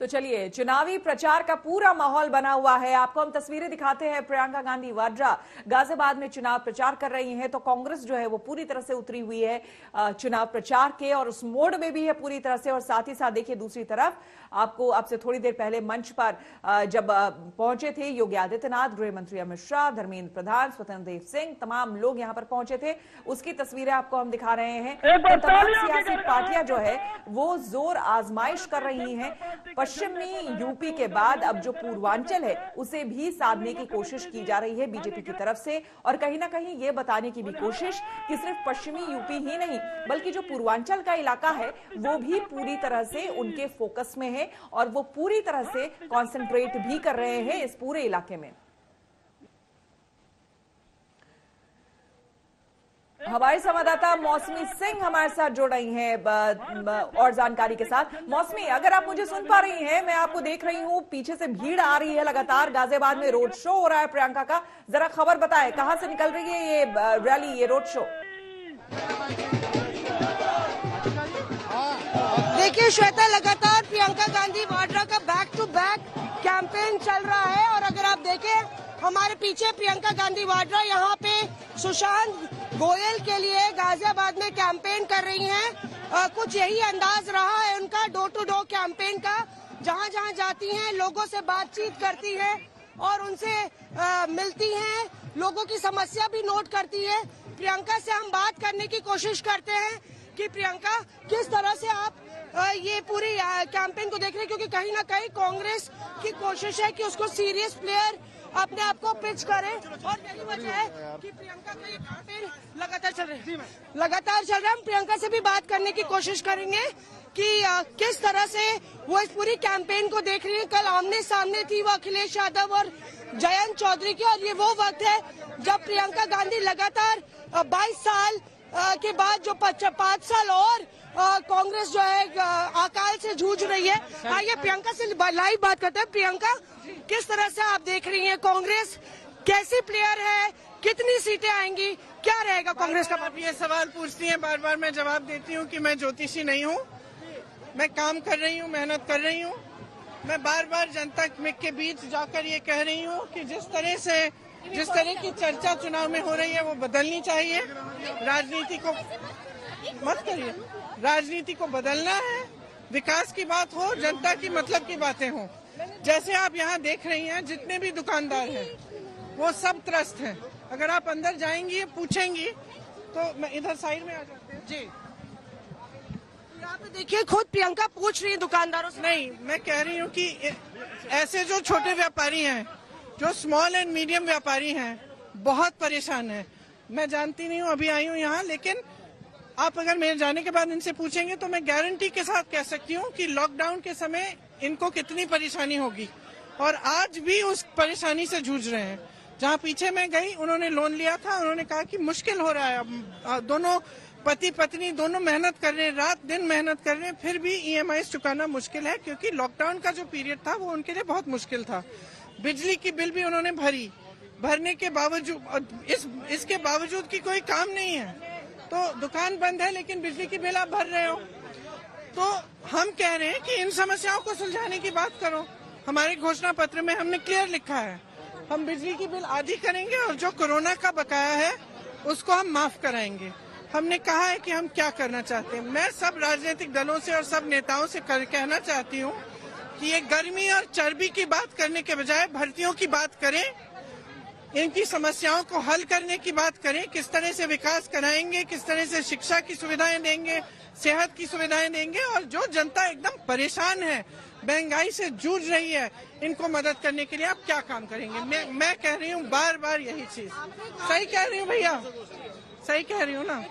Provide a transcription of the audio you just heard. तो चलिए, चुनावी प्रचार का पूरा माहौल बना हुआ है। आपको हम तस्वीरें दिखाते हैं। प्रियंका गांधी वाड्रा गाजियाबाद में चुनाव प्रचार कर रही हैं, तो कांग्रेस जो है वो पूरी तरह से उतरी हुई है चुनाव प्रचार के और उस मोड में भी है पूरी तरह से। और साथ ही साथ देखिए, दूसरी तरफ आपको आपसे थोड़ी देर पहले मंच पर जब पहुंचे थे योगी आदित्यनाथ, गृह मंत्री अमित शाह, धर्मेन्द्र प्रधान, स्वतंत्र देव सिंह, तमाम लोग यहाँ पर पहुंचे थे, उसकी तस्वीरें आपको हम दिखा रहे हैं। तो तमाम सियासी पार्टियां जो है वो जोर आजमाइश कर रही हैं। पश्चिमी यूपी के बाद अब जो पूर्वांचल है उसे भी साधने की कोशिश की जा रही है बीजेपी की तरफ से, और कहीं ना कहीं ये बताने की भी कोशिश कि सिर्फ पश्चिमी यूपी ही नहीं बल्कि जो पूर्वांचल का इलाका है वो भी पूरी तरह से उनके फोकस में है और वो पूरी तरह से कॉन्सेंट्रेट भी कर रहे हैं इस पूरे इलाके में। हमारे संवाददाता मौसमी सिंह हमारे साथ जुड़ रही हैं और जानकारी के साथ। मौसमी, अगर आप मुझे सुन पा रही हैं, मैं आपको देख रही हूँ, पीछे से भीड़ आ रही है लगातार, गाजियाबाद में रोड शो हो रहा है प्रियंका का, जरा खबर बताएं कहाँ से निकल रही है ये रैली, ये रोड शो? देखिए श्वेता, लगातार प्रियंका गांधी वाड्रा का बैक टू बैक कैंपेन चल रहा है और अगर आप देखें हमारे पीछे प्रियंका गांधी वाड्रा यहाँ पे सोशान गोयल के लिए गाजियाबाद में कैंपेन कर रही हैं। कुछ यही अंदाज रहा है उनका डोर टू डोर कैंपेन का, जहाँ जहाँ जाती हैं लोगों से बातचीत करती हैं और उनसे मिलती हैं, लोगों की समस्या भी नोट करती है। प्रियंका से हम बात करने की कोशिश करते हैं कि प्रियंका किस तरह से आप ये पूरी कैंपेन को देख रहे हैं, क्योंकि कहीं ना कहीं कांग्रेस की कोशिश है कि उसको सीरियस प्लेयर अपने आप को पिच करें और यही वजह है कि प्रियंका का ये कैंपेन लगातार चल रहा है। हम प्रियंका से भी बात करने की कोशिश करेंगे कि किस तरह से वो इस पूरी कैंपेन को देख रही है। कल आमने सामने थी वो अखिलेश यादव और जयंत चौधरी के, और ये वो वक्त है जब प्रियंका गांधी लगातार 22 साल के बाद जो 5 साल और कांग्रेस जो है अकाल से जूझ रही है। आइए प्रियंका से लाइव बात करते हैं। प्रियंका, किस तरह से आप देख रही हैं कांग्रेस कैसी प्लेयर है, कितनी सीटें आएंगी, क्या रहेगा कांग्रेस का? आप ये सवाल पूछती हैं बार बार, मैं जवाब देती हूँ कि मैं ज्योतिषी नहीं हूँ, मैं काम कर रही हूँ, मेहनत कर रही हूँ। मैं बार बार जनता के बीच जाकर ये कह रही हूँ कि जिस तरह की चर्चा चुनाव में हो रही है वो बदलनी चाहिए। राजनीति को मत करिए, राजनीति को बदलना है, विकास की बात हो, जनता की मतलब की बातें हो। जैसे आप यहाँ देख रही हैं जितने भी दुकानदार हैं वो सब त्रस्त हैं। अगर आप अंदर जाएंगी पूछेंगी तो मैं इधर साइड में आ जाते हैं जी। आप देखिए खुद प्रियंका पूछ रही है दुकानदारों से। नहीं, मैं कह रही हूँ कि ऐसे जो छोटे व्यापारी हैं, जो स्मॉल एंड मीडियम व्यापारी हैं, बहुत परेशान हैं। मैं जानती नहीं हूँ, अभी आई हूँ यहाँ, लेकिन आप अगर मेरे जाने के बाद इनसे पूछेंगे तो मैं गारंटी के साथ कह सकती हूँ कि लॉकडाउन के समय इनको कितनी परेशानी होगी और आज भी उस परेशानी से जूझ रहे हैं। जहाँ पीछे मैं गई, उन्होंने लोन लिया था, उन्होंने कहा कि मुश्किल हो रहा है, दोनों पति पत्नी दोनों मेहनत कर रहे हैं, रात दिन मेहनत कर रहे हैं, फिर भी EMI चुकाना मुश्किल है क्योंकि लॉकडाउन का जो पीरियड था वो उनके लिए बहुत मुश्किल था। बिजली की बिल भी उन्होंने भरने के बावजूद, इसके बावजूद कि कोई काम नहीं है, तो दुकान बंद है लेकिन बिजली की बिल आप भर रहे हो। तो हम कह रहे हैं कि इन समस्याओं को सुलझाने की बात करो। हमारे घोषणा पत्र में हमने क्लियर लिखा है, हम बिजली की बिल आधी करेंगे और जो कोरोना का बकाया है उसको हम माफ कराएंगे। हमने कहा है कि हम क्या करना चाहते हैं। मैं सब राजनीतिक दलों से और सब नेताओं से कहना चाहती हूँ कि ये गर्मी और चर्बी की बात करने के बजाय भर्तियों की बात करें, इनकी समस्याओं को हल करने की बात करें। किस तरह से विकास कराएंगे, किस तरह से शिक्षा की सुविधाएं देंगे, सेहत की सुविधाएं देंगे, और जो जनता एकदम परेशान है, महंगाई से जूझ रही है, इनको मदद करने के लिए आप क्या काम करेंगे? मैं कह रही हूँ बार बार यही चीज। सही कह रही हूँ भैया, सही कह रही हूँ ना।